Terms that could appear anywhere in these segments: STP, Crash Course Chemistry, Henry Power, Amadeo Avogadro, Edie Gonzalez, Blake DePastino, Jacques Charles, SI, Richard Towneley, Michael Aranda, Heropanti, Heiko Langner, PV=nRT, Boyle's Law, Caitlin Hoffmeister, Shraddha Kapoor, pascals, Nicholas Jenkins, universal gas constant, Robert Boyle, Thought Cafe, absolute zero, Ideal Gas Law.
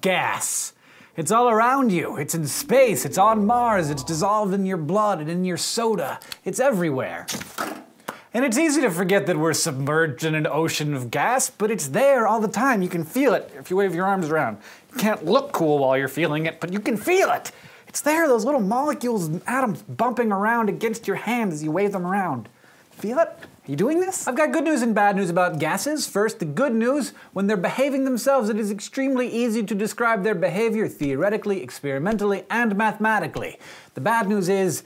gas. It's all around you. It's in space. It's on Mars. It's dissolved in your blood and in your soda. It's everywhere. And it's easy to forget that we're submerged in an ocean of gas, but it's there all the time. You can feel it if you wave your arms around. You can't look cool while you're feeling it, but you can feel it. It's there, those little molecules and atoms bumping around against your hand as you wave them around. Feel it? Are you doing this? I've got good news and bad news about gases. First, the good news, when they're behaving themselves, it is extremely easy to describe their behavior theoretically, experimentally, and mathematically. The bad news is,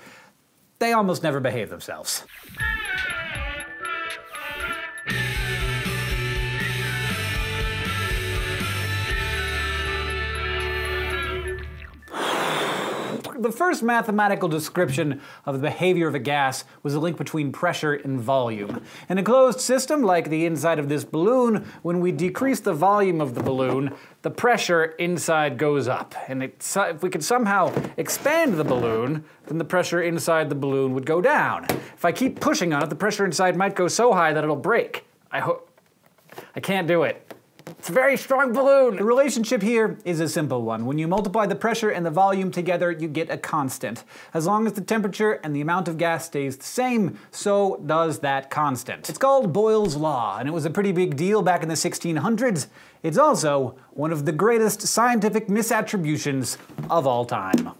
they almost never behave themselves. The first mathematical description of the behavior of a gas was a link between pressure and volume. In a closed system, like the inside of this balloon, when we decrease the volume of the balloon, the pressure inside goes up. And if we could somehow expand the balloon, then the pressure inside the balloon would go down. If I keep pushing on it, the pressure inside might go so high that it'll break. I can't do it. It's a very strong balloon! The relationship here is a simple one. When you multiply the pressure and the volume together, you get a constant. As long as the temperature and the amount of gas stays the same, so does that constant. It's called Boyle's Law, and it was a pretty big deal back in the 1600s. It's also one of the greatest scientific misattributions of all time.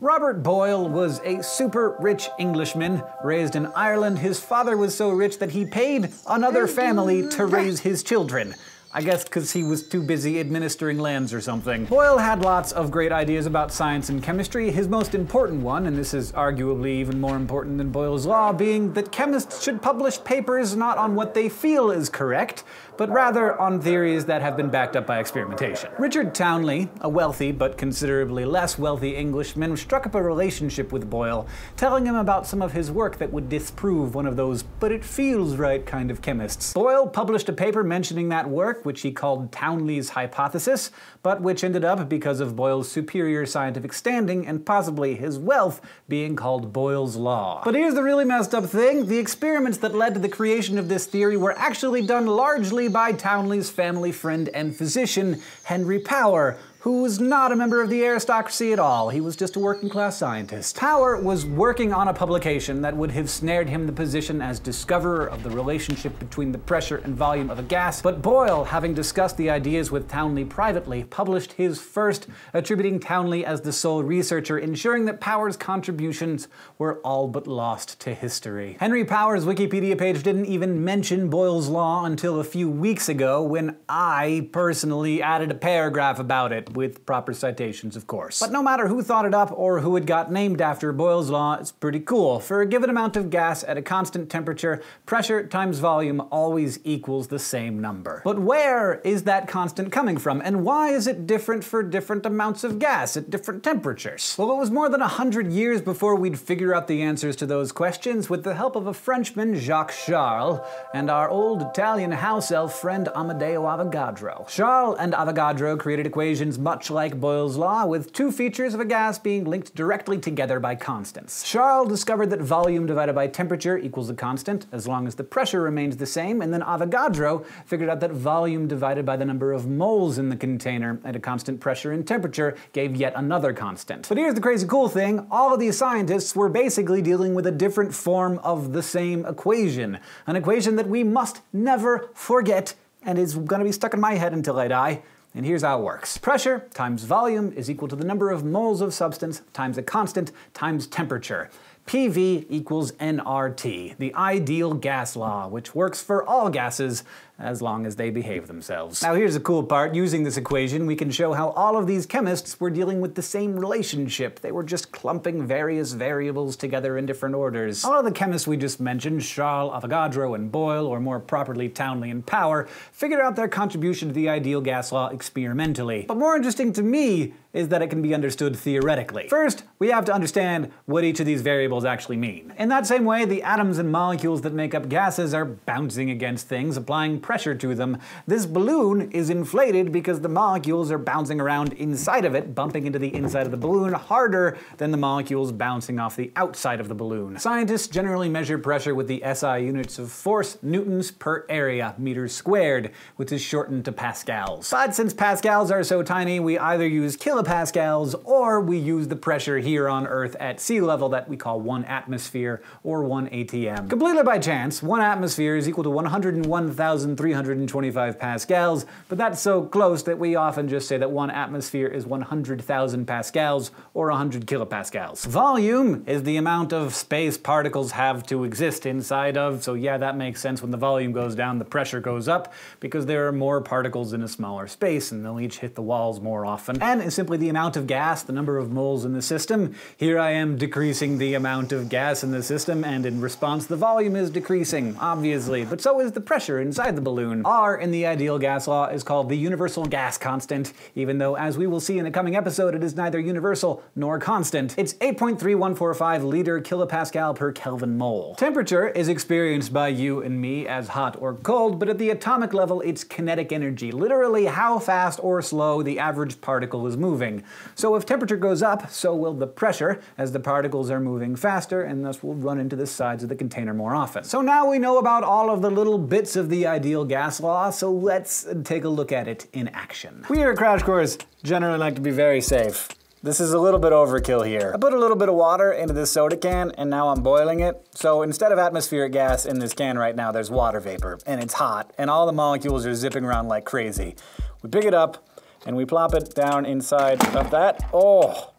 Robert Boyle was a super rich Englishman. Raised in Ireland, his father was so rich that he paid another family to raise his children. I guess because he was too busy administering lands or something. Boyle had lots of great ideas about science and chemistry, his most important one, and this is arguably even more important than Boyle's Law, being that chemists should publish papers not on what they feel is correct, but rather on theories that have been backed up by experimentation. Richard Towneley, a wealthy but considerably less wealthy Englishman, struck up a relationship with Boyle, telling him about some of his work that would disprove one of those but-it-feels-right kind of chemists. Boyle published a paper mentioning that work, which he called Towneley's hypothesis, but which ended up, because of Boyle's superior scientific standing and possibly his wealth, being called Boyle's Law. But here's the really messed up thing. The experiments that led to the creation of this theory were actually done largely by Towneley's family friend and physician, Henry Power, who was not a member of the aristocracy at all. He was just a working-class scientist. Power was working on a publication that would have snared him the position as discoverer of the relationship between the pressure and volume of a gas, but Boyle, having discussed the ideas with Towneley privately, published his first, attributing Towneley as the sole researcher, ensuring that Power's contributions were all but lost to history. Henry Power's Wikipedia page didn't even mention Boyle's Law until a few weeks ago, when I personally added a paragraph about it. With proper citations, of course. But no matter who thought it up or who it got named after, Boyle's Law is pretty cool. For a given amount of gas at a constant temperature, pressure times volume always equals the same number. But where is that constant coming from, and why is it different for different amounts of gas at different temperatures? Well, it was more than 100 years before we'd figure out the answers to those questions, with the help of a Frenchman, Jacques Charles, and our old Italian house elf friend Amadeo Avogadro. Charles and Avogadro created equations much like Boyle's Law, with two features of a gas being linked directly together by constants. Charles discovered that volume divided by temperature equals a constant, as long as the pressure remains the same, and then Avogadro figured out that volume divided by the number of moles in the container at a constant pressure and temperature gave yet another constant. But here's the crazy cool thing, all of these scientists were basically dealing with a different form of the same equation, an equation that we must never forget and is gonna be stuck in my head until I die. And here's how it works. Pressure times volume is equal to the number of moles of substance times a constant times temperature. PV equals nRT, the ideal gas law, which works for all gases as long as they behave themselves. Now here's the cool part. Using this equation, we can show how all of these chemists were dealing with the same relationship. They were just clumping various variables together in different orders. All of the chemists we just mentioned, Charles, Avogadro, and Boyle, or more properly Towneley and Power, figured out their contribution to the ideal gas law experimentally. But more interesting to me is that it can be understood theoretically. First, we have to understand what each of these variables actually mean. In that same way, the atoms and molecules that make up gases are bouncing against things, applying pressure to them. This balloon is inflated because the molecules are bouncing around inside of it, bumping into the inside of the balloon harder than the molecules bouncing off the outside of the balloon. Scientists generally measure pressure with the SI units of force, newtons per area, meters squared, which is shortened to pascals. But since pascals are so tiny, we either use kilopascals or we use the pressure here on Earth at sea level that we call 1 atmosphere or 1 atm. Completely by chance, 1 atmosphere is equal to 101,325 pascals, but that's so close that we often just say that 1 atmosphere is 100,000 pascals or 100 kilopascals. Volume is the amount of space particles have to exist inside of, so yeah, that makes sense. When the volume goes down, the pressure goes up because there are more particles in a smaller space and they'll each hit the walls more often. N is simply the amount of gas, the number of moles in the system. Here I am decreasing the amount of gas in the system, and in response the volume is decreasing, obviously, but so is the pressure inside the balloon. R in the ideal gas law is called the universal gas constant, even though, as we will see in a coming episode, it is neither universal nor constant. It's 8.3145 liter kilopascal per Kelvin mole. Temperature is experienced by you and me as hot or cold, but at the atomic level it's kinetic energy, literally how fast or slow the average particle is moving. So if temperature goes up, so will the pressure, as the particles are moving faster, and thus will run into the sides of the container more often. So now we know about all of the little bits of the ideal gas law, so let's take a look at it in action. We here at Crash Course generally like to be very safe. This is a little bit overkill here. I put a little bit of water into this soda can, and now I'm boiling it. So instead of atmospheric gas in this can right now, there's water vapor, and it's hot, and all the molecules are zipping around like crazy. We pick it up, and we plop it down inside of that. Oh,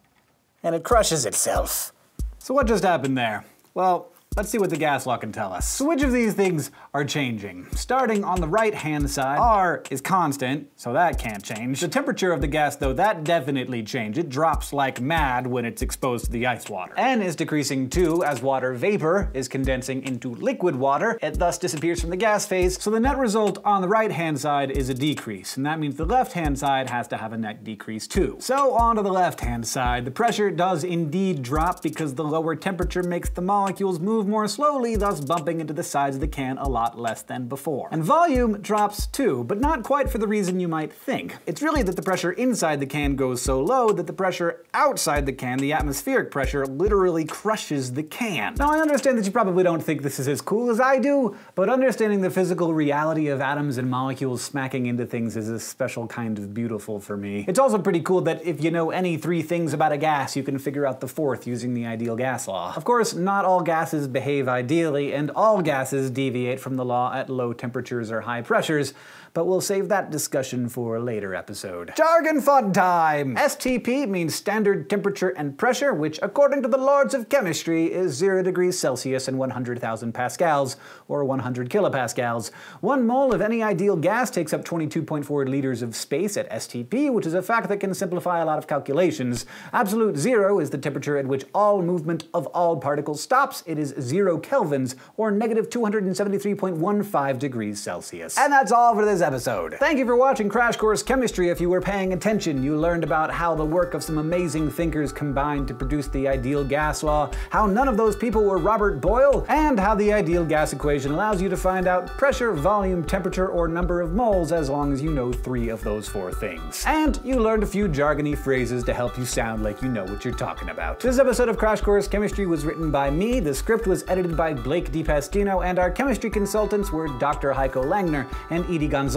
and it crushes itself. So what just happened there? Well, let's see what the gas law can tell us. So which of these things are changing? Starting on the right-hand side, R is constant, so that can't change. The temperature of the gas, though, that definitely changed. It drops like mad when it's exposed to the ice water. N is decreasing too, as water vapor is condensing into liquid water. It thus disappears from the gas phase, so the net result on the right-hand side is a decrease, and that means the left-hand side has to have a net decrease too. So on to the left-hand side, the pressure does indeed drop because the lower temperature makes the molecules move more slowly, thus bumping into the sides of the can a lot less than before. And volume drops too, but not quite for the reason you might think. It's really that the pressure inside the can goes so low that the pressure outside the can, the atmospheric pressure, literally crushes the can. Now I understand that you probably don't think this is as cool as I do, but understanding the physical reality of atoms and molecules smacking into things is a special kind of beautiful for me. It's also pretty cool that if you know any 3 things about a gas, you can figure out the 4th using the ideal gas law. Of course, not all gases behave ideally, and all gases deviate from the law at low temperatures or high pressures, but we'll save that discussion for a later episode. Jargon fun time! STP means standard temperature and pressure, which according to the lords of chemistry is 0 degrees Celsius and 100,000 pascals, or 100 kilopascals. 1 mole of any ideal gas takes up 22.4 liters of space at STP, which is a fact that can simplify a lot of calculations. Absolute zero is the temperature at which all movement of all particles stops. It is 0 kelvins, or negative 273.15 degrees Celsius. And that's all for this episode. Thank you for watching Crash Course Chemistry. If you were paying attention, you learned about how the work of some amazing thinkers combined to produce the ideal gas law, how none of those people were Robert Boyle, and how the ideal gas equation allows you to find out pressure, volume, temperature, or number of moles as long as you know 3 of those 4 things. And you learned a few jargony phrases to help you sound like you know what you're talking about. This episode of Crash Course Chemistry was written by me. The script was edited by Blake DePastino, and our chemistry consultants were Dr. Heiko Langner and Edie Gonzalez.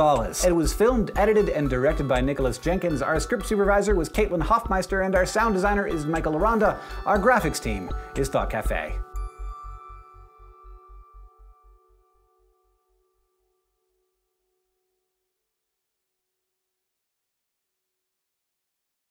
It was filmed, edited, and directed by Nicholas Jenkins. Our script supervisor was Caitlin Hoffmeister, and our sound designer is Michael Aranda. Our graphics team is Thought Cafe.